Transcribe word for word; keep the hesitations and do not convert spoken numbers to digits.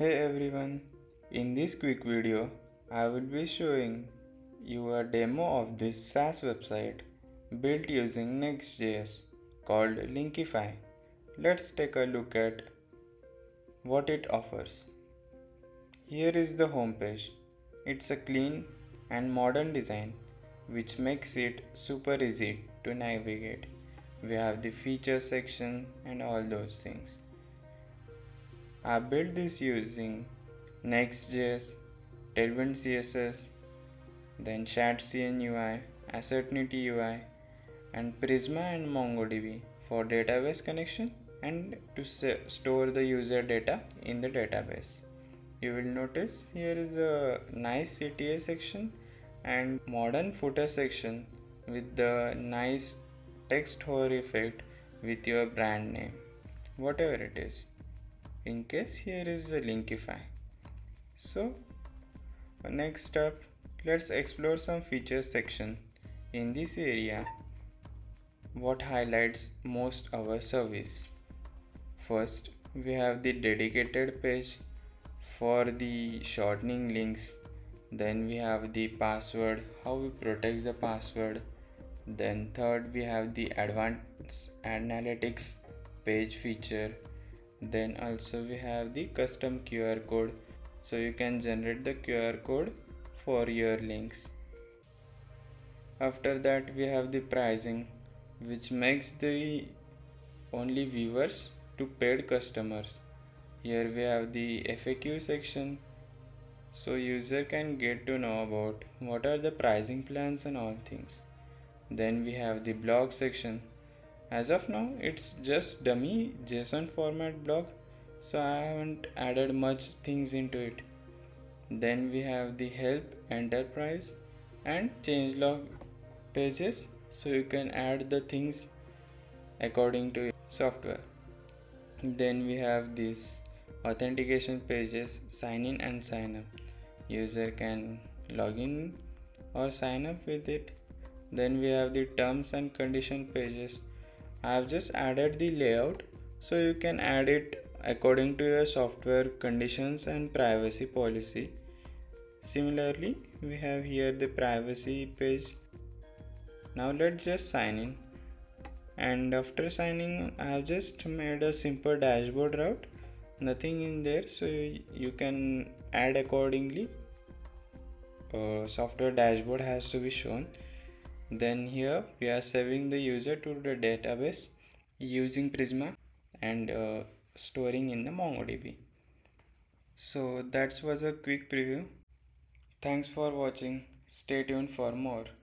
Hey everyone, in this quick video, I will be showing you a demo of this SaaS website built using Next.js called Linkify. Let's take a look at what it offers. Here is the homepage. It's a clean and modern design which makes it super easy to navigate. We have the feature section and all those things. I built this using Next.js, Tailwind C S S, then ShadCN U I, Aceternity U I, and Prisma and MongoDB for database connection and to store the user data in the database. You will notice here is a nice C T A section and modern footer section with the nice text hover effect with your brand name, whatever it is. In case here is the Linkify. So next up, let's explore some features section. In this area, what highlights most our service? First, we have the dedicated page for the shortening links. Then we have the password, how we protect the password. Then third, we have the advanced analytics page feature. Then also we have the custom Q R code, so you can generate the Q R code for your links. After that, we have the pricing, which makes the only viewers to paid customers. Here we have the F A Q section, so user can get to know about what are the pricing plans and all things. Then we have the blog section. As of now, it's just dummy JSON format blog, so I haven't added much things into it. Then we have the help, enterprise, and changelog pages, so you can add the things according to your software. Then we have these authentication pages, sign in and sign up. User can log in or sign up with it. Then we have the terms and condition pages. I have just added the layout, so you can add it according to your software conditions and privacy policy. Similarly, we have here the privacy page. Now let's just sign in, and after signing I have just made a simple dashboard route, nothing in there, so you can add accordingly. Uh, software dashboard has to be shown. Then here we are saving the user to the database using Prisma and uh, storing in the MongoDB. So that was a quick preview. Thanks for watching. Stay tuned for more.